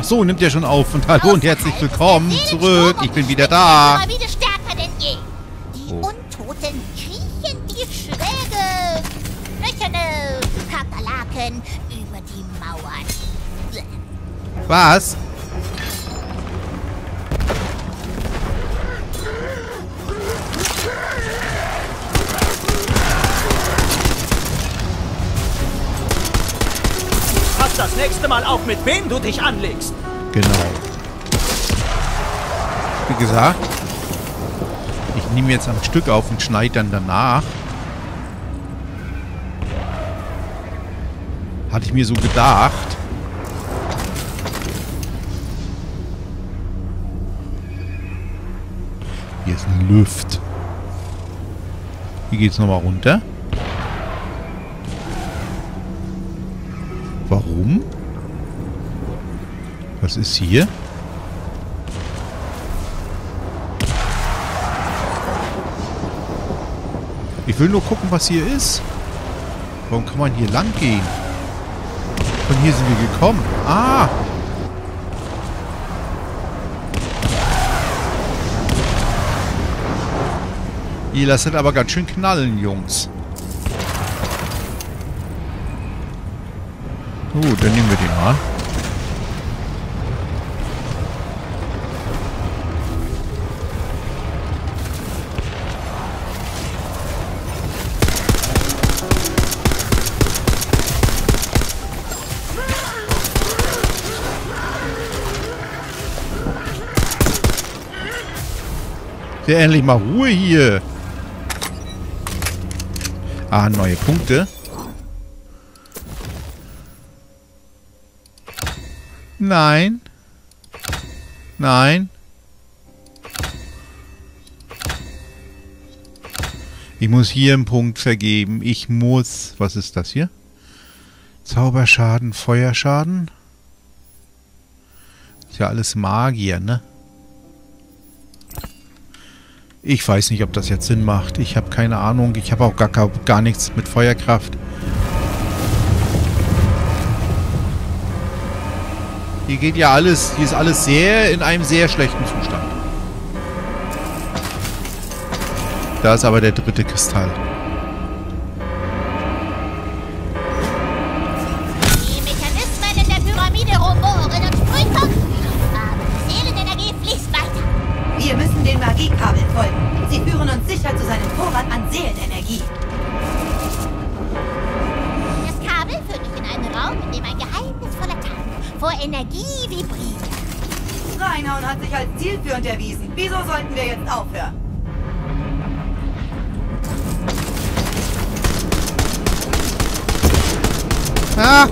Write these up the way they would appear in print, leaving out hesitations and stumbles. Ach so, nimmt ja schon auf. Und hallo und herzlich willkommen zurück. Ich bin wieder da. Die Untoten kriechen die Schläge. Knöcherne Kakerlaken über die Mauern. Was? Das nächste Mal auf, mit wem du dich anlegst. Genau. Wie gesagt, ich nehme jetzt am Stück auf und schneide dann danach. Hatte ich mir so gedacht. Hier ist ein Lüft. Hier geht's nochmal runter. Warum? Was ist hier? Ich will nur gucken, was hier ist. Warum kann man hier lang gehen? Von hier sind wir gekommen. Ah! Ihr lasst es aber ganz schön knallen, Jungs. Gut, dann nehmen wir den mal. Ja, endlich mal Ruhe hier. Ah, neue Punkte. Nein. Nein. Ich muss hier einen Punkt vergeben. Ich muss... Was ist das hier? Zauberschaden, Feuerschaden. Ist ja alles Magier, ne? Ich weiß nicht, ob das jetzt Sinn macht. Ich habe keine Ahnung. Ich habe auch gar nichts mit Feuerkraft. Hier geht ja alles, hier ist alles sehr in einem sehr schlechten Zustand. Da ist aber der dritte Kristall. Die Mechanismen in der Pyramide rumoren und sprühen, aber die Seelenenergie fließt weiter. Wir müssen den Magiekabel folgen. Sie führen uns sicher zu seinem Vorrat an Seelenenergie. Das Kabel führt mich in einen Raum, in dem ein geheimnisvoller Tank vor Energie vibriert. Reinhauen hat sich als zielführend erwiesen. Wieso sollten wir jetzt aufhören? Ah!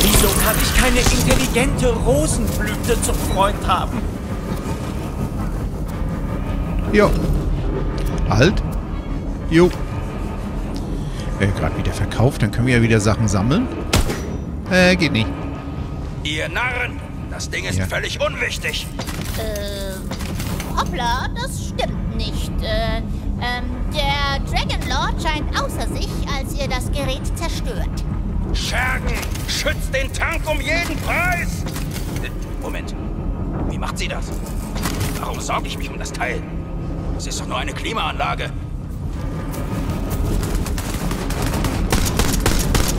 Wieso kann ich keine intelligente Rosenblüte zum Freund haben? Jo. Halt. Jo. Gerade wieder verkauft, dann können wir ja wieder Sachen sammeln. Geht nicht. Ihr Narren! Das Ding ist völlig unwichtig! Hoppla, das stimmt nicht. Der Dragon Lord scheint außer sich, als ihr das Gerät zerstört. Schergen! Schützt den Tank um jeden Preis! Moment. Wie macht sie das? Warum sorge ich mich um das Teil? Es ist doch nur eine Klimaanlage.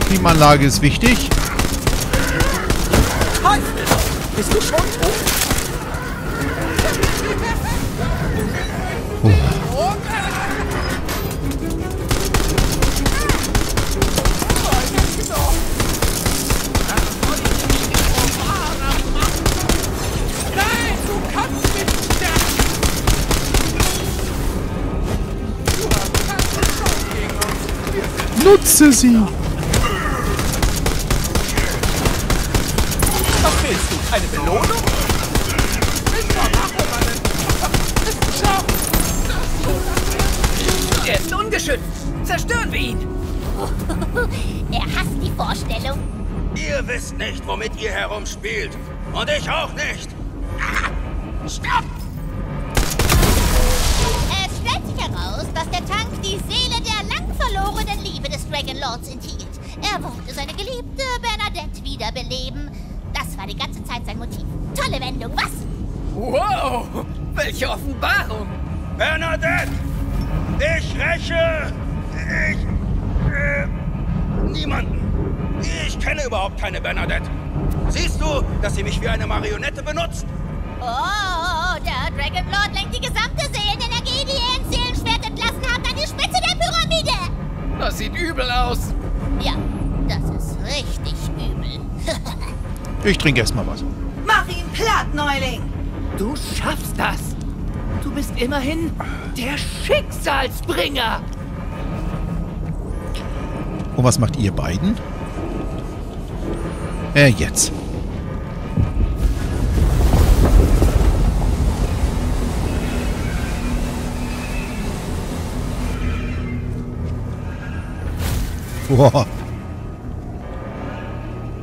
Klimaanlage ist wichtig. Bist du schon tot? Oh. Nutze sie! Eine Belohnung? Er ist ungeschützt. Zerstören wir ihn. Er hasst die Vorstellung. Ihr wisst nicht, womit ihr herumspielt. Und ich auch nicht. Stopp! Es stellt sich heraus, dass der Tank die Seele der lang verlorenen Liebe des Dragon Lords enthielt. Er wollte seine geliebte Bernadette wiederbeleben. Das Das war die ganze Zeit sein Motiv. Tolle Wendung, was? Wow, welche Offenbarung! Bernadette! Ich räche! Niemanden! Ich kenne überhaupt keine Bernadette. Siehst du, dass sie mich wie eine Marionette benutzt? Oh, der Dragon Lord lenkt die gesamte Seelenenergie, die er ins Seelenschwert entlassen hat, an die Spitze der Pyramide! Das sieht übel aus! Ja, das ist richtig übel. Ich trinke erstmal was. Mach ihn platt, Neuling! Du schaffst das! Du bist immerhin der Schicksalsbringer! Und was macht ihr beiden? Jetzt. Boah.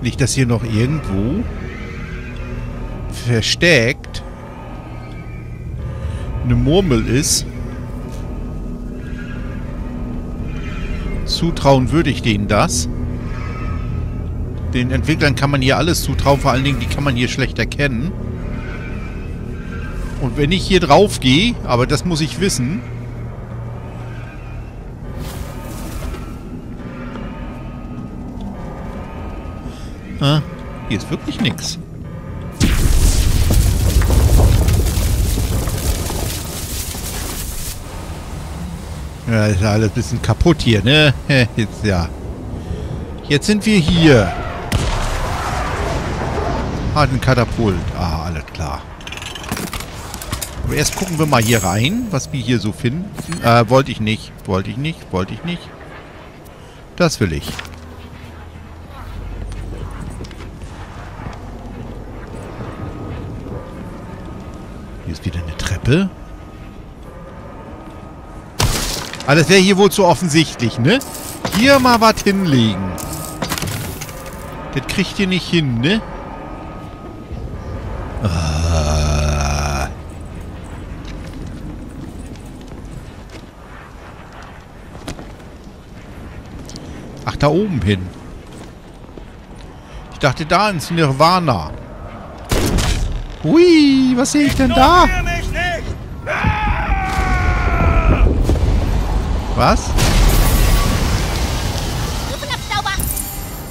Liegt das hier noch irgendwo? Versteckt? Eine Murmel ist? Zutrauen würde ich denen das? Den Entwicklern kann man hier alles zutrauen, vor allen Dingen, die kann man hier schlecht erkennen. Und wenn ich hier drauf gehe, aber das muss ich wissen... Ah, hier ist wirklich nichts. Ja, ist alles ein bisschen kaputt hier, ne? Jetzt, ja. Jetzt sind wir hier. Harten Katapult. Ah, alles klar. Aber erst gucken wir mal hier rein, was wir hier so finden. Wollte ich nicht. Wollte ich nicht. Wollte ich nicht. Das will ich. Hier ist wieder eine Treppe. Aber das wäre hier wohl zu offensichtlich, ne? Hier mal was hinlegen. Das kriegt ihr nicht hin, ne? Ah. Ach, da oben hin. Ich dachte da ins Nirvana. Hui, was sehe ich denn da? Was?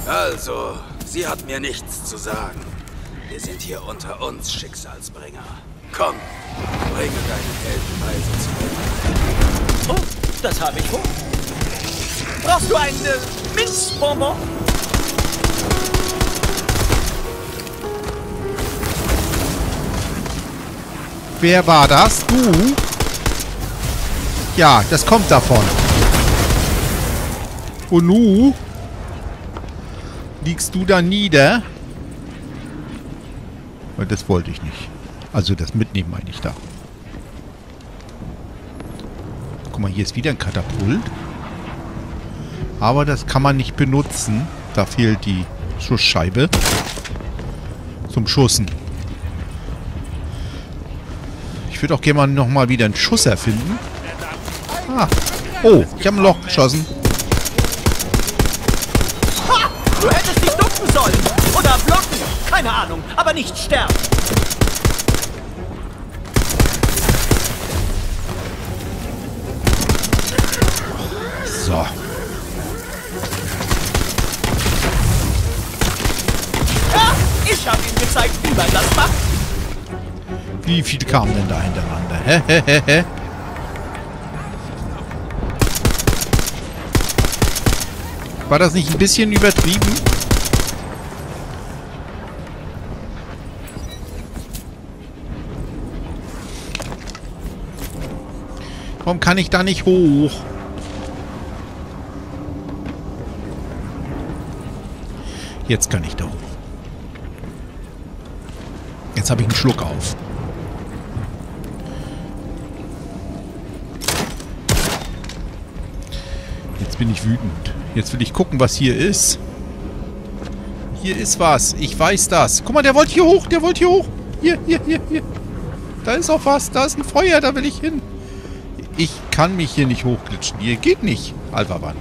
Also, sie hat mir nichts zu sagen. Wir sind hier unter uns, Schicksalsbringer. Komm, bringe deine Heldenweise zurück. Oh, das habe ich wohl. Brauchst du einen Minzbonbon? Wer war das? Du? Ja, das kommt davon. Und nu? Liegst du da nieder? Und das wollte ich nicht. Also das mitnehmen meine ich da. Guck mal, hier ist wieder ein Katapult. Aber das kann man nicht benutzen. Da fehlt die Schussscheibe. Zum Schussen. Ich würde auch gerne mal nochmal wieder einen Schuss erfinden. Ah. Oh, ich habe ein Loch geschossen. Ha! Du hättest dich ducken sollen. Oder blocken. Keine Ahnung, aber nicht sterben. So. Ja, ich habe ihm gezeigt, wie man das macht. Wie viel kamen denn da hintereinander? Hehehehe. War das nicht ein bisschen übertrieben? Warum kann ich da nicht hoch? Jetzt kann ich da hoch. Jetzt habe ich einen Schluck auf. Jetzt bin ich wütend. Jetzt will ich gucken, was hier ist. Hier ist was. Ich weiß das. Guck mal, der wollte hier hoch. Der wollte hier hoch. Hier, hier, hier, hier. Da ist auch was. Da ist ein Feuer. Da will ich hin. Ich kann mich hier nicht hochglitschen. Hier geht nicht. Alpha-Wand.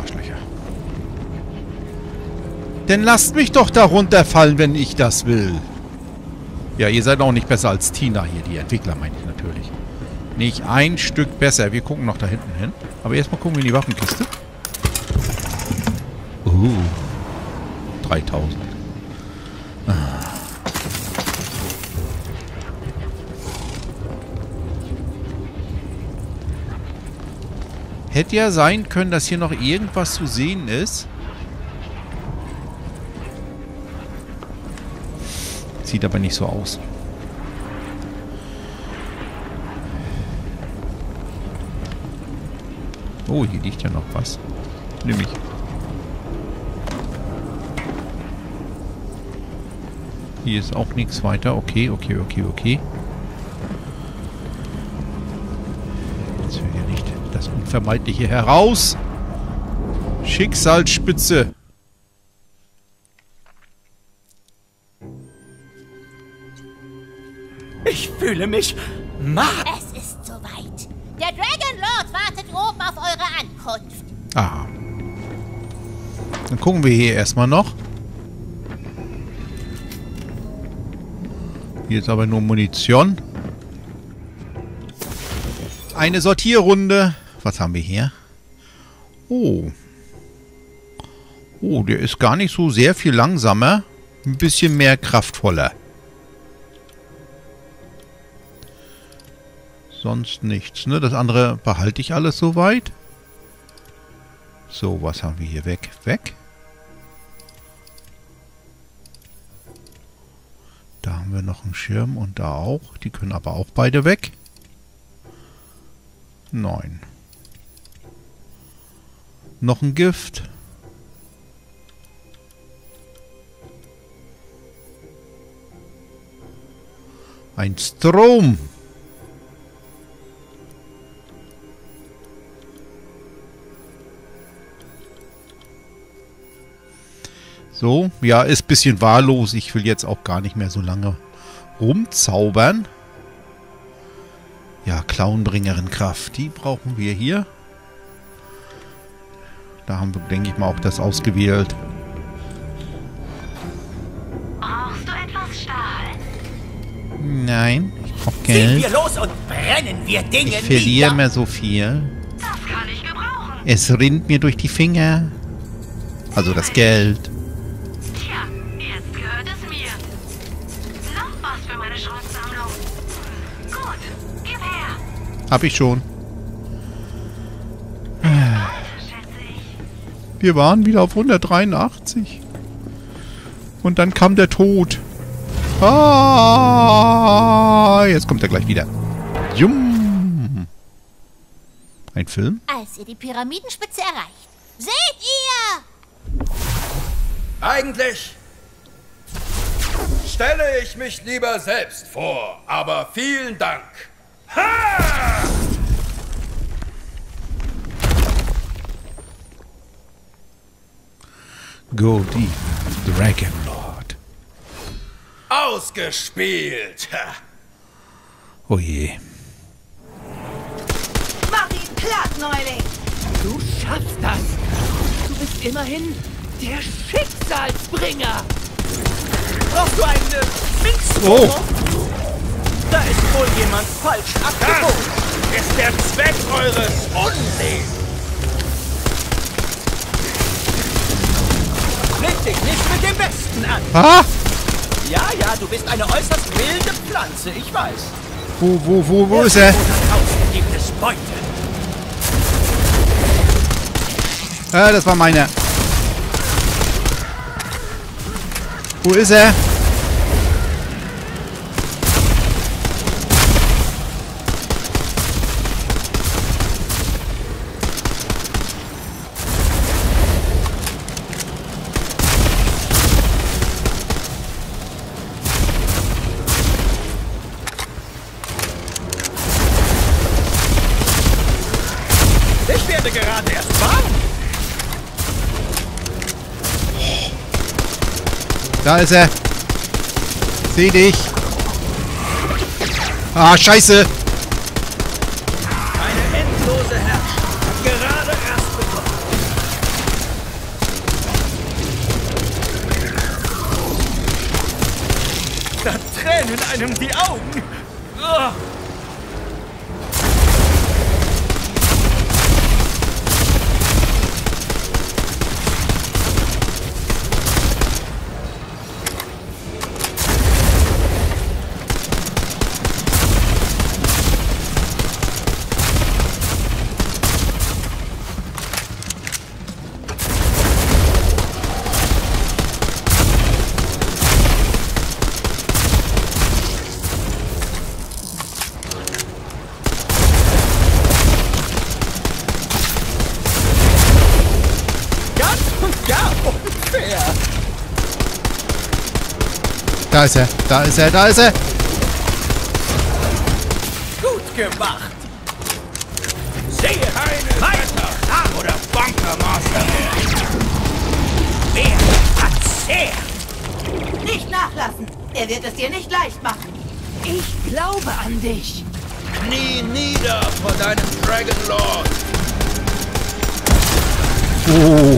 Arschlöcher. Denn lasst mich doch darunter fallen, wenn ich das will. Ja, ihr seid auch nicht besser als Tina hier, die Entwickler, meine ich natürlich. Nicht ein Stück besser. Wir gucken noch da hinten hin. Aber erstmal gucken wir in die Waffenkiste. 3000. Hätte ja sein können, dass hier noch irgendwas zu sehen ist. Sieht aber nicht so aus. Oh, hier liegt ja noch was. Nimm ich. Hier ist auch nichts weiter. Okay, okay, okay, okay. Jetzt will ja nicht das Unvermeidliche heraus. Schicksalsspitze. Ich fühle mich macht. Es ist soweit. Der Dragon Lord wartet oben auf eure Ankunft. Aha. Dann gucken wir hier erstmal noch. Hier ist aber nur Munition. Eine Sortierrunde. Was haben wir hier? Oh. Oh, der ist gar nicht so sehr viel langsamer. Ein bisschen mehr kraftvoller. Sonst nichts, ne? Das andere behalte ich alles soweit. So, was haben wir hier? Weg, weg. Da haben wir noch einen Schirm und da auch. Die können aber auch beide weg. Nein. Noch ein Gift. Ein Strom. So, ja, ist ein bisschen wahllos. Ich will jetzt auch gar nicht mehr so lange rumzaubern. Ja, Clownbringerin Kraft, die brauchen wir hier. Da haben wir, denke ich mal, auch das ausgewählt. Brauchst du etwas Stahl? Nein, ich brauche Geld. Ziehen wir los und brennen wir Dinge nieder. Ich verliere immer so viel. Das kann ich gebrauchen. Es rinnt mir durch die Finger. Also das Geld. Tja, jetzt gehört es mir. Noch was für meine Schrottsammlung. Gut, gib her. Hab ich schon. Wir waren wieder auf 183. Und dann kam der Tod. Ah, jetzt kommt er gleich wieder. Jum. Ein Film? Als ihr die Pyramidenspitze erreicht, seht ihr! Eigentlich stelle ich mich lieber selbst vor, aber vielen Dank. Ha! Go deep, Dragon Lord. Ausgespielt. Oh je. Mach ihn platt, Neuling. Du schaffst das. Du bist immerhin... der Schicksalsbringer! Brauchst du eine Mix-Promo? Oh. Da ist wohl jemand falsch abgebogen. Das ist der Zweck eures Unwesens. Leg dich nicht mit dem Besten an. Ah. Ja, ja, du bist eine äußerst wilde Pflanze, ich weiß. Wo ist er? Ah, das war meiner. Wo ist er? Ich werde gerade erst warm. Da ist er. Seh dich. Ah, scheiße. Eine endlose Herrschaft. Gerade erst bekommen. Tränen einem die Augen. Uah. Da ist er, da ist er, da ist er! Gut gemacht! Sehe einen Meister oder Bunkermaster! Wer hat sehr? Nicht nachlassen! Er wird es dir nicht leicht machen! Ich glaube an dich! Knie nieder vor deinem Dragon Lord! Oh.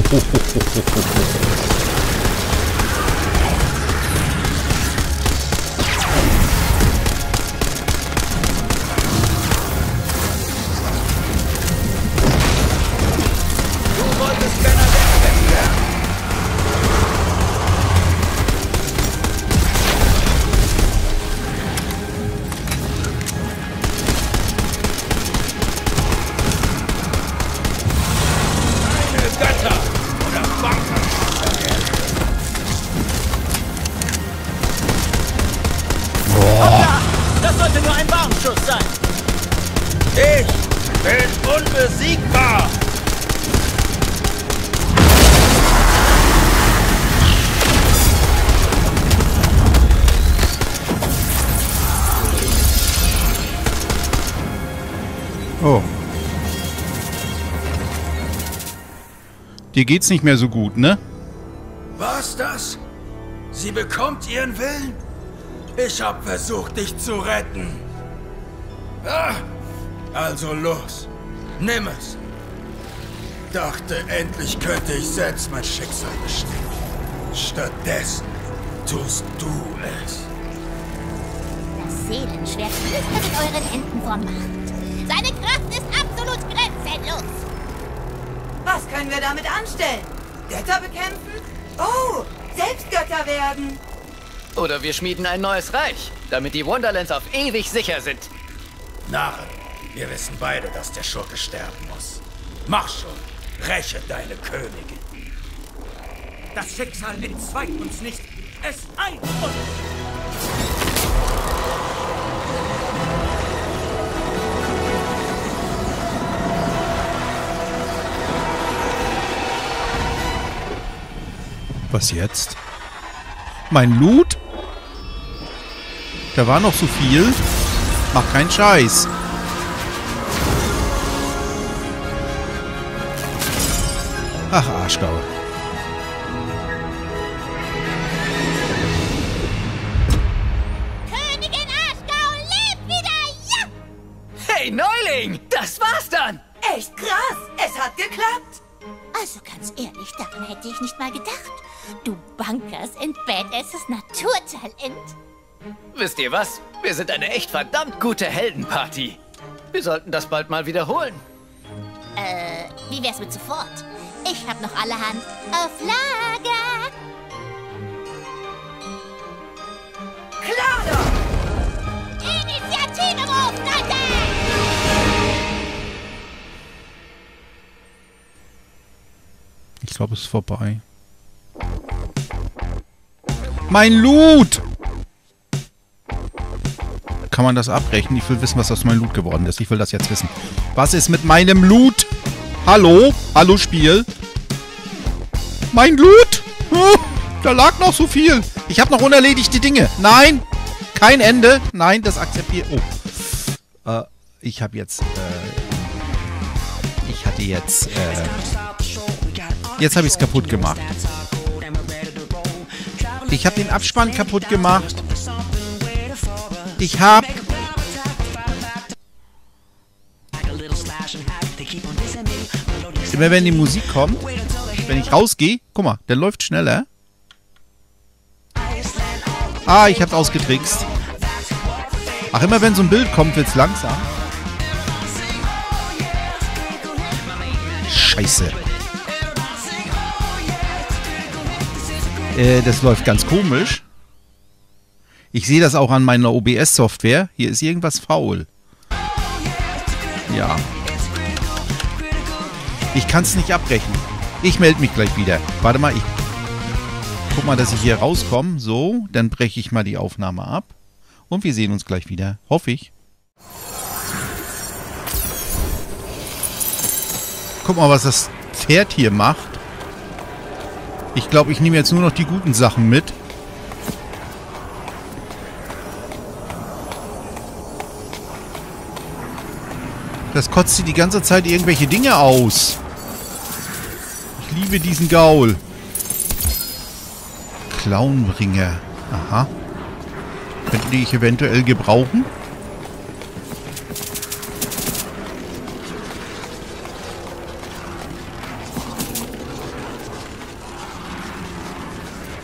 Dir geht's nicht mehr so gut, ne? War's das? Sie bekommt ihren Willen? Ich hab versucht, dich zu retten. Ah, also los, nimm es. Dachte, endlich könnte ich selbst mein Schicksal bestimmen. Stattdessen tust du es. Das Seelenschwert flüstert mit euren Händen vor Macht. Seine Kraft ist absolut grenzenlos. Was können wir damit anstellen? Götter bekämpfen? Oh, selbst Götter werden! Oder wir schmieden ein neues Reich, damit die Wonderlands auf ewig sicher sind. Narren, wir wissen beide, dass der Schurke sterben muss. Mach schon, räche deine Königin. Das Schicksal entzweit uns nicht, es eint uns! Was jetzt? Mein Loot? Da war noch so viel. Mach keinen Scheiß. Ach, Arschgau. Königin Arschgau lebt wieder! Ja! Hey, Neuling! Das war's dann! Echt krass! Es hat geklappt! Also ganz ehrlich, daran hätte ich nicht mal gedacht. Du Bunkers and Badasses Naturtalent. Wisst ihr was? Wir sind eine echt verdammt gute Heldenparty. Wir sollten das bald mal wiederholen. Wie wär's mit sofort? Ich hab noch allerhand auf Lager. Klar doch! Initiative rufen, Leute! Ich glaube, es ist vorbei. Mein Loot! Kann man das abbrechen? Ich will wissen, was aus meinem Loot geworden ist. Ich will das jetzt wissen. Was ist mit meinem Loot? Hallo? Hallo, Spiel? Mein Loot? Oh, da lag noch so viel. Ich habe noch unerledigte Dinge. Nein! Kein Ende. Nein, das akzeptiere... Oh. Ich habe jetzt... ich hatte jetzt... Jetzt habe ich es kaputt gemacht. Ich habe den Abspann kaputt gemacht. Ich habe... Immer wenn die Musik kommt, wenn ich rausgehe... Guck mal, der läuft schneller. Ah, ich habe es ausgetrickst. Ach, immer wenn so ein Bild kommt, wird's langsam. Scheiße. Das läuft ganz komisch. Ich sehe das auch an meiner OBS-Software. Hier ist irgendwas faul. Ja. Ich kann es nicht abbrechen. Ich melde mich gleich wieder. Warte mal, ich guck mal, dass ich hier rauskomme. So, dann breche ich mal die Aufnahme ab. Und wir sehen uns gleich wieder. Hoffe ich. Guck mal, was das Pferd hier macht. Ich glaube, ich nehme jetzt nur noch die guten Sachen mit. Das kotzt sie die ganze Zeit irgendwelche Dinge aus. Ich liebe diesen Gaul. Clownbringer. Aha. Könnte ich eventuell gebrauchen?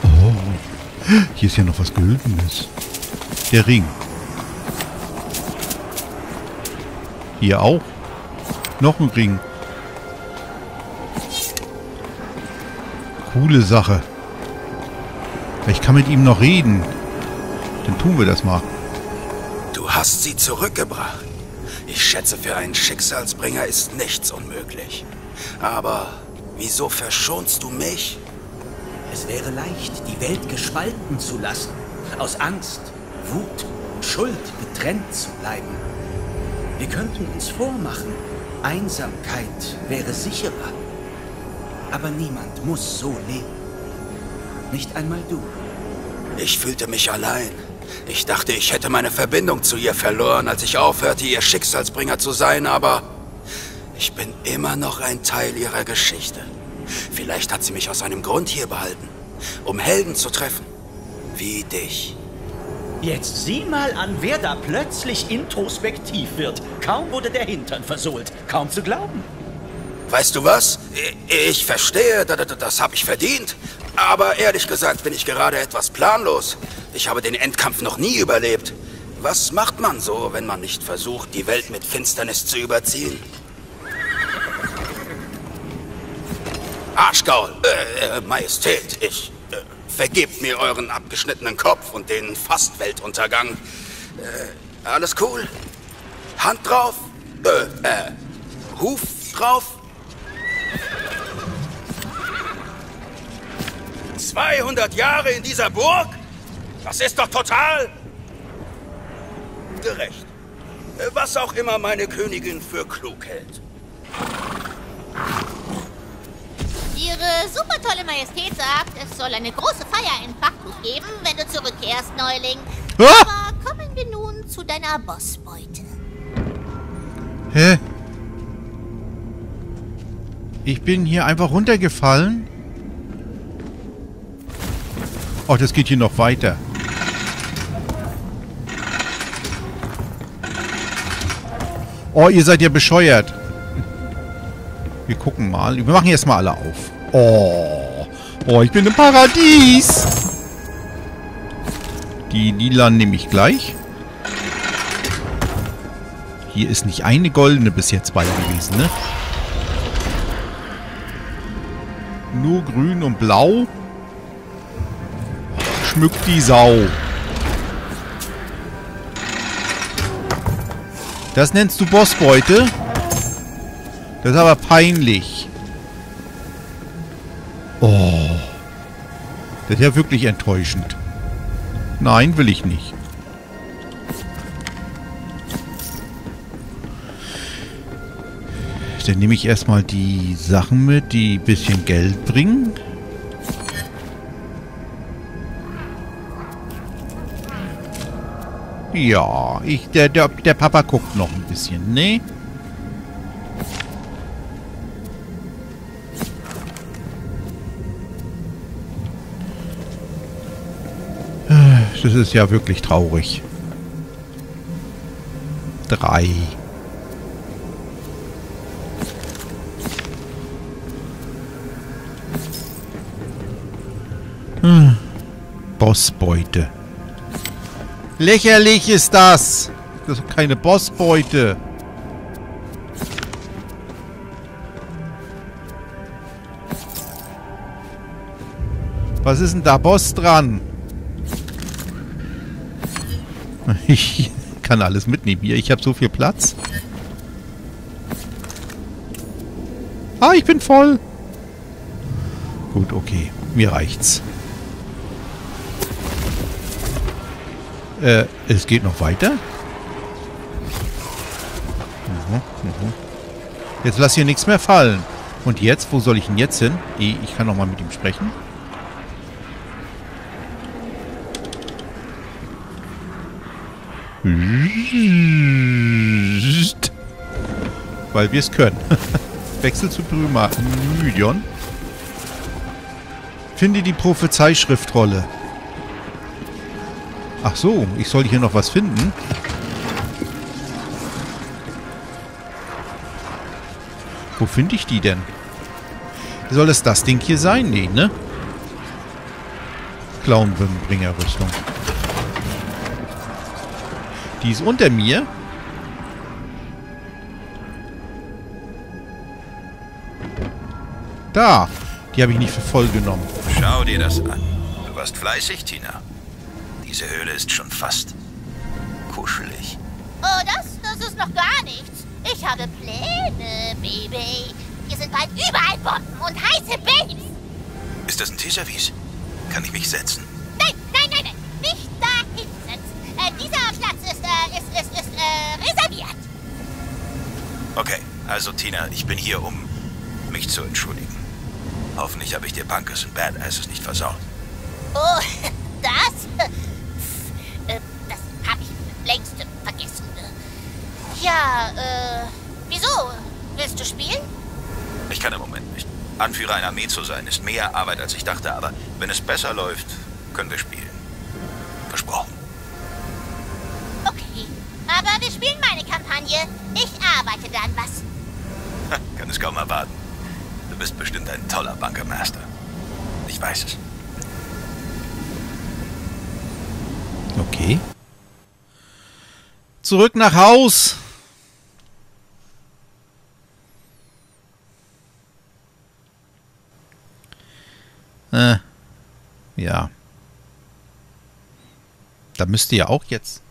Oh. Hier ist ja noch was Goldenes. Der Ring. Hier auch. Noch ein Ring. Coole Sache. Ich kann mit ihm noch reden. Dann tun wir das mal. Du hast sie zurückgebracht. Ich schätze, für einen Schicksalsbringer ist nichts unmöglich. Aber wieso verschonst du mich? Es wäre leicht, die Welt gespalten zu lassen. Aus Angst, Wut und Schuld getrennt zu bleiben. Wir könnten uns vormachen, Einsamkeit wäre sicherer. Aber niemand muss so leben. Nicht einmal du. Ich fühlte mich allein. Ich dachte, ich hätte meine Verbindung zu ihr verloren, als ich aufhörte, ihr Schicksalsbringer zu sein, aber ich bin immer noch ein Teil ihrer Geschichte. Vielleicht hat sie mich aus einem Grund hier behalten, um Helden zu treffen, wie dich. Jetzt sieh mal an, wer da plötzlich introspektiv wird. Kaum wurde der Hintern versohlt. Kaum zu glauben. Weißt du was? Ich verstehe, das habe ich verdient. Aber ehrlich gesagt bin ich gerade etwas planlos. Ich habe den Endkampf noch nie überlebt. Was macht man so, wenn man nicht versucht, die Welt mit Finsternis zu überziehen? Arschgaul, Majestät, ich... Vergebt mir euren abgeschnittenen Kopf und den fast Weltuntergang. Alles cool? Hand drauf? Huf drauf? 200 Jahre in dieser Burg? Das ist doch total... gerecht. Was auch immer meine Königin für klug hält. Ihre supertolle Majestät sagt, es soll eine große Feier in Backus geben, wenn du zurückkehrst, Neuling. Ah! Aber kommen wir nun zu deiner Bossbeute. Hä? Ich bin hier einfach runtergefallen? Oh, das geht hier noch weiter. Oh, ihr seid ja bescheuert. Wir gucken mal. Wir machen erstmal alle auf. Oh. Oh, ich bin im Paradies. Die Lilan nehme ich gleich. Hier ist nicht eine goldene bis jetzt bei gewesen, ne? Nur grün und blau. Schmückt die Sau. Das nennst du Bossbeute? Das ist aber peinlich. Oh. Das ist ja wirklich enttäuschend. Nein, will ich nicht. Dann nehme ich erstmal die Sachen mit, die ein bisschen Geld bringen. Ja, der Papa guckt noch ein bisschen, ne? Das ist ja wirklich traurig. 3. Bossbeute. Lächerlich ist das. Das ist keine Bossbeute. Was ist denn da Boss dran? Ich kann alles mitnehmen hier. Ich habe so viel Platz. Ah, ich bin voll. Gut, okay. Mir reicht's. Es geht noch weiter. Jetzt lass hier nichts mehr fallen. Und jetzt? Wo soll ich denn jetzt hin? Ich kann noch mal mit ihm sprechen. Weil wir es können. Wechsel zu Prüma. Mydion. Finde die Prophezeischriftrolle. Ach so, ich soll hier noch was finden. Wo finde ich die denn? Soll es das Ding hier sein? Nee, ne? Clownbringer-Rüstung. Die ist unter mir. Da. Die habe ich nicht für voll genommen. Schau dir das an. Du warst fleißig, Tina. Diese Höhle ist schon fast kuschelig. Oh, das ist noch gar nichts. Ich habe Pläne, Baby. Hier sind bald überall Bomben und heiße Babys. Ist das ein Teserwies? Kann ich mich setzen? Nein. Nicht dahin setzen. Dieser Platz ist reserviert. Okay, also Tina, ich bin hier, um mich zu entschuldigen. Hoffentlich habe ich dir Bunkers and Badasses nicht versaut. Oh, das? Das habe ich längst vergessen. Ja, wieso? Willst du spielen? Ich kann im Moment nicht. Anführer einer Armee zu sein, ist mehr Arbeit, als ich dachte. Aber wenn es besser läuft, können wir spielen. Versprochen. Okay, aber wir spielen meine Kampagne. Ich arbeite da an was. Kann es kaum erwarten. Du bist bestimmt ein toller Bunkermaster. Ich weiß es. Okay. Zurück nach Haus. Ja. Da müsste ja auch jetzt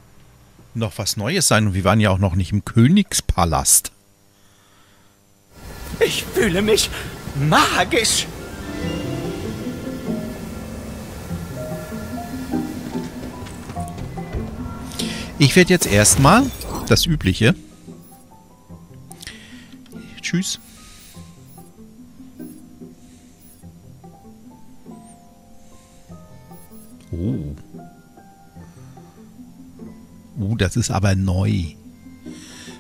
noch was Neues sein. Und wir waren ja auch noch nicht im Königspalast. Ich fühle mich magisch. Ich werde jetzt erstmal das Übliche. Tschüss. Oh. Oh, das ist aber neu.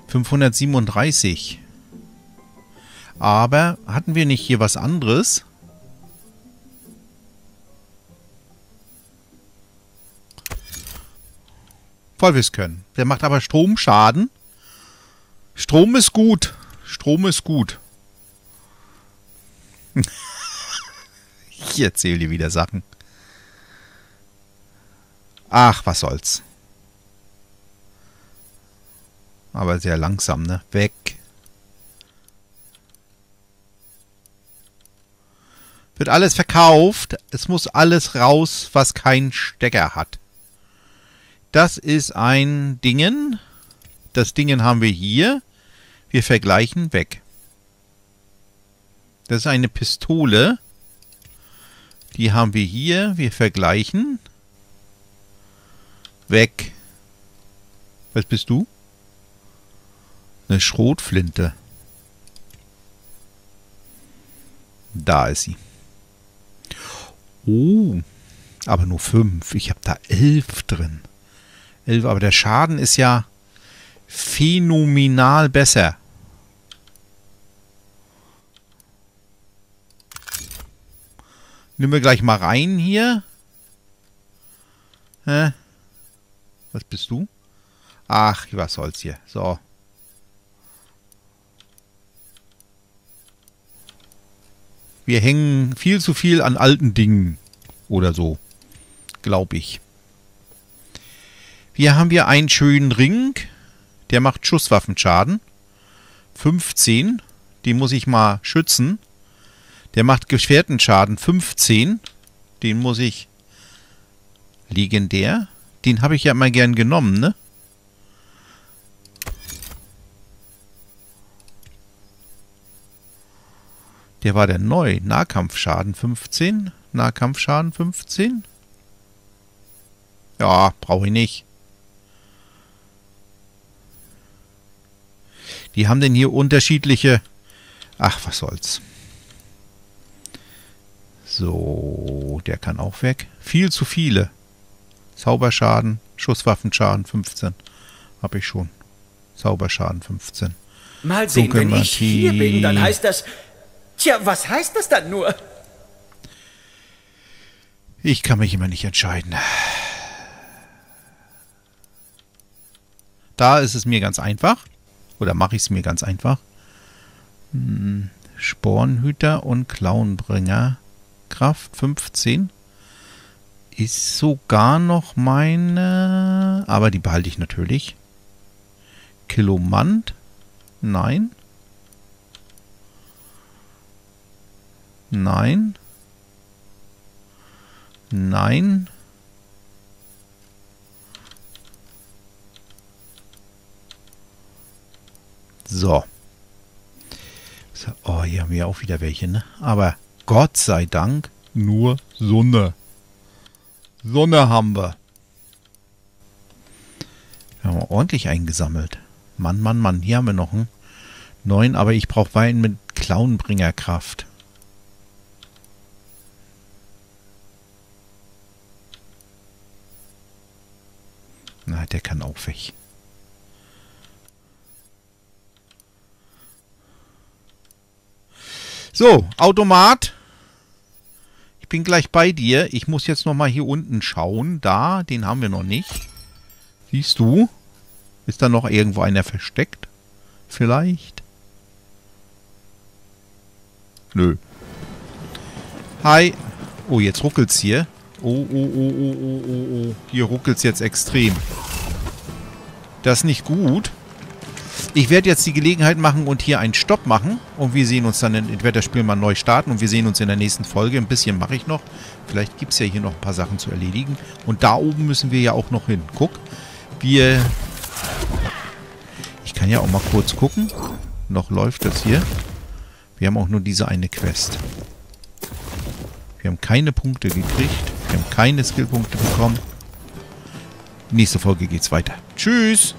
537. Aber hatten wir nicht hier was anderes? Weil wir es können. Der macht aber Stromschaden. Strom ist gut. Strom ist gut. Ich erzähle dir wieder Sachen. Ach, was soll's. Aber sehr langsam, ne? Weg. Wird alles verkauft. Es muss alles raus, was keinen Stecker hat. Das ist ein Dingen. Das Dingen haben wir hier. Wir vergleichen weg. Das ist eine Pistole. Die haben wir hier. Wir vergleichen. Weg. Was bist du? Eine Schrotflinte. Da ist sie. Oh, aber nur 5. Ich habe da 11 drin. 11, aber der Schaden ist ja phänomenal besser. Nehmen wir gleich mal rein hier. Hä? Was bist du? Ach, was soll's hier? So. Wir hängen viel zu viel an alten Dingen. Oder so. Glaube ich. Hier haben wir einen schönen Ring. Der macht Schusswaffenschaden. 15. Den muss ich mal schützen. Der macht Gefährtenschaden 15. Den muss ich... Legendär. Den habe ich ja mal gern genommen, ne? Der war der neu. Nahkampfschaden 15. Nahkampfschaden 15. Ja, brauche ich nicht. Die haben denn hier unterschiedliche... Ach, was soll's. So, der kann auch weg. Viel zu viele. Zauberschaden, Schusswaffenschaden 15. Hab ich schon. Zauberschaden 15. Mal sehen, wenn ich hier bin, dann heißt das... Tja, was heißt das dann nur? Ich kann mich immer nicht entscheiden. Da ist es mir ganz einfach. Oder mache ich es mir ganz einfach. Spornhüter und Klauenbringer. Kraft 15. Ist sogar noch meine... Aber die behalte ich natürlich. Kilomant? Nein. Nein. Nein. So. Oh, hier haben wir auch wieder welche, ne? Aber Gott sei Dank nur Sonne. Sonne haben wir. Wir haben ordentlich eingesammelt. Mann, Mann, Mann. Hier haben wir noch einen neuen, aber ich brauche einen mit Klauenbringerkraft. Na, der kann auch weg. So, Automat. Ich bin gleich bei dir. Ich muss jetzt nochmal hier unten schauen. Da, den haben wir noch nicht. Siehst du? Ist da noch irgendwo einer versteckt? Vielleicht? Nö. Hi. Oh, jetzt ruckelt's hier. Oh, oh, oh, oh, oh, oh, oh. Hier ruckelt's jetzt extrem. Das ist nicht gut. Ich werde jetzt die Gelegenheit machen und hier einen Stopp machen. Und wir sehen uns dann, ich werde das Spiel mal neu starten. Und wir sehen uns in der nächsten Folge. Ein bisschen mache ich noch. Vielleicht gibt es ja hier noch ein paar Sachen zu erledigen. Und da oben müssen wir ja auch noch hin. Guck, wir... Ich kann ja auch mal kurz gucken. Noch läuft das hier. Wir haben auch nur diese eine Quest. Wir haben keine Punkte gekriegt. Wir haben keine Skillpunkte bekommen. Nächste Folge geht's weiter. Tschüss!